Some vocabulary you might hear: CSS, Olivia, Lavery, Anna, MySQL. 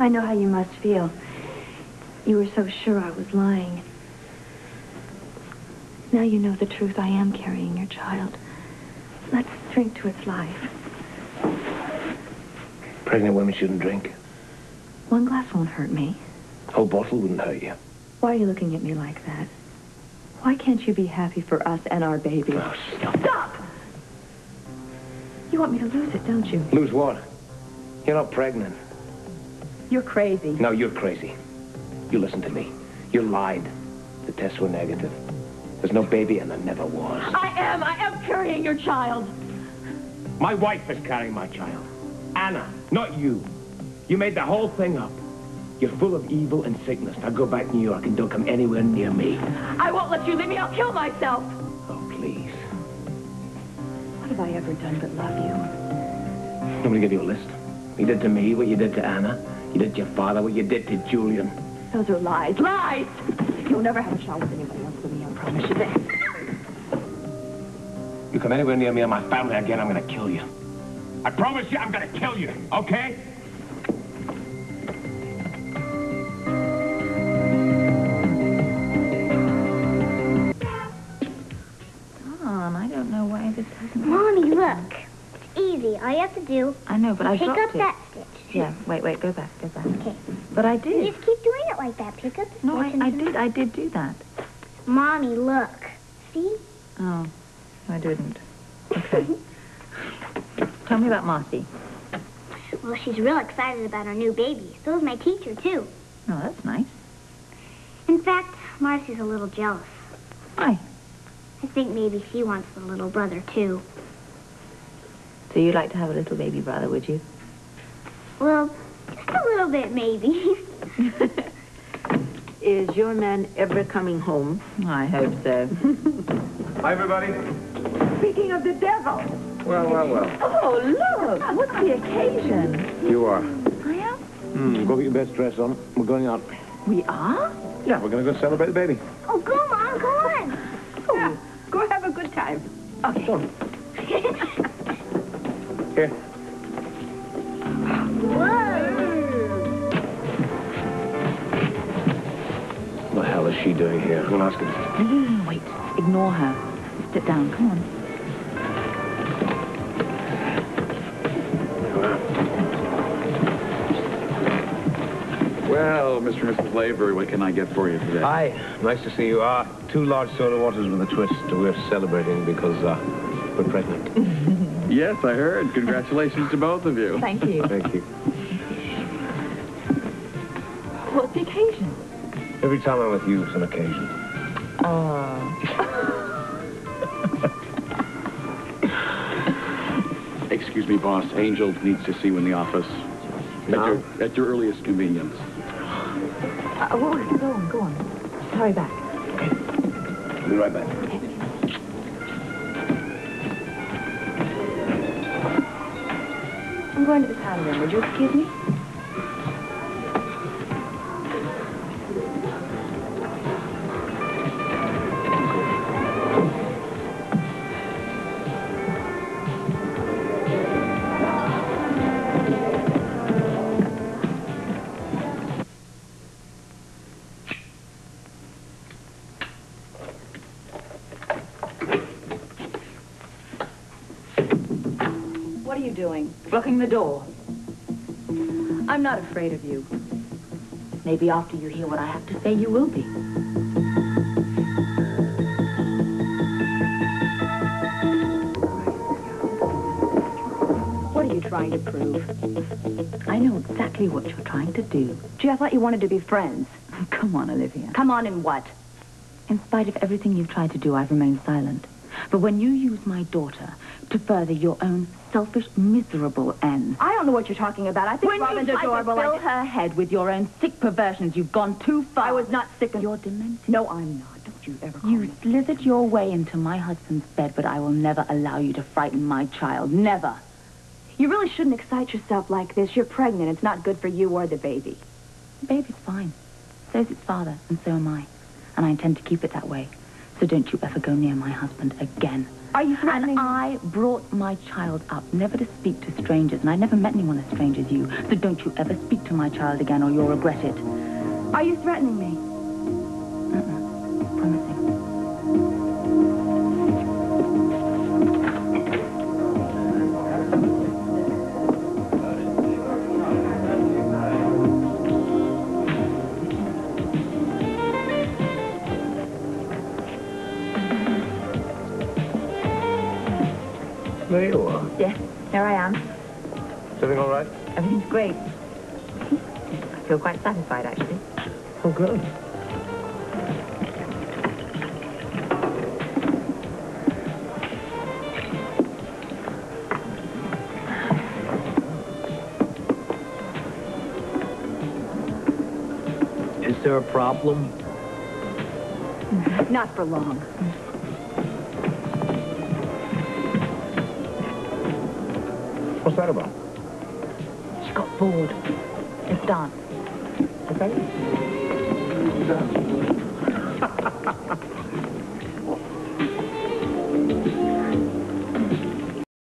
I know how you must feel. You were so sure I was lying. Now you know the truth. I am carrying your child. Let's drink to its life. Pregnant women shouldn't drink. One glass won't hurt me. Whole bottle wouldn't hurt you. Why are you looking at me like that? Why can't you be happy for us and our baby? Oh, stop. Stop! You want me to lose it, don't you? Lose what? You're not pregnant. You're crazy. No, you're crazy. You listen to me. You lied. The tests were negative. There's no baby, and there never was. I am carrying your child. My wife is carrying my child. Anna, not you. You made the whole thing up. You're full of evil and sickness. Now go back to New York and don't come anywhere near me. I won't let you leave me. I'll kill myself. Oh, please. What have I ever done but love you? I'm going to give you a list. You did to me what you did to Anna. You did to your father what you did to Julian. Those are lies. Lies! You'll never have a child with anybody else but me, I promise you that. You come anywhere near me and my family again, I'm going to kill you. I promise you I'm going to kill you, okay? Mom, I don't know why this doesn't... Mommy, look. It's easy. All you have to do... I know, but I dropped it. Pick up that stitch. Yeah, wait, go back. Okay. But I did. You just keep doing it like that. Pick up the stitch. No, I did do that. Mommy, look. See? Oh, I didn't. Okay. Tell me about Marcy. Well, she's real excited about her new baby. So is my teacher, too. Oh, that's nice. In fact, Marcy's a little jealous. Why? I think maybe she wants a little brother, too. So you'd like to have a little baby brother, would you? Well, just a little bit, maybe. Is your man ever coming home? I hope so. Hi, everybody. Speaking of the devil. Well. Oh, look. What's the occasion? You are. I am? Go get your best dress on. We're going out. We are? Yeah, we're going to go celebrate the baby. Oh, go, Mom. Go on. Oh, yeah. Go have a good time. Okay. Here. Whoa. What the hell is she doing here? I'm going to ask her. No, wait. Ignore her. Sit down. Come on. Well, Mr. and Mrs. Lavery, what can I get for you today? Hi. Nice to see you. Two large soda waters with a twist. We're celebrating because we're pregnant. Yes, I heard. Congratulations to both of you. Thank you. Thank you. What's the occasion? Every time I'm with you, it's an occasion. Oh. Excuse me, boss. Angel needs to see you in the office. No. At your earliest convenience. Go on. Hurry back. Okay. I'll be right back. Okay. I'm going to the town room. Would you excuse me? Doing? Blocking the door. I'm not afraid of you. Maybe after you hear what I have to say, you will be. What are you trying to prove? I know exactly what you're trying to do. Gee, I thought you wanted to be friends. Oh, come on, Olivia. Come on in what? In spite of everything you've tried to do, I've remained silent. But when you use my daughter to further your own selfish, miserable ends. I don't know what you're talking about. I think Robin's adorable. When you fill her head with your own sick perversions, you've gone too far. I was not sick and you're demented. No, I'm not. Don't you ever call me. You slithered your way into my husband's bed, but I will never allow you to frighten my child. Never. You really shouldn't excite yourself like this. You're pregnant. It's not good for you or the baby. The baby's fine. So's its father, and so am I. And I intend to keep it that way. So don't you ever go near my husband again. Are you threatening? And I brought my child up never to speak to strangers, and I never met anyone as strange as you. So don't you ever speak to my child again, or you'll regret it. Are you threatening me? Promising. There you are. Yes, there I am. Everything all right? Everything's great. I feel quite satisfied, actually. Oh, good. Is there a problem? Not for long. What's that about? She got bored. It's done. Okay.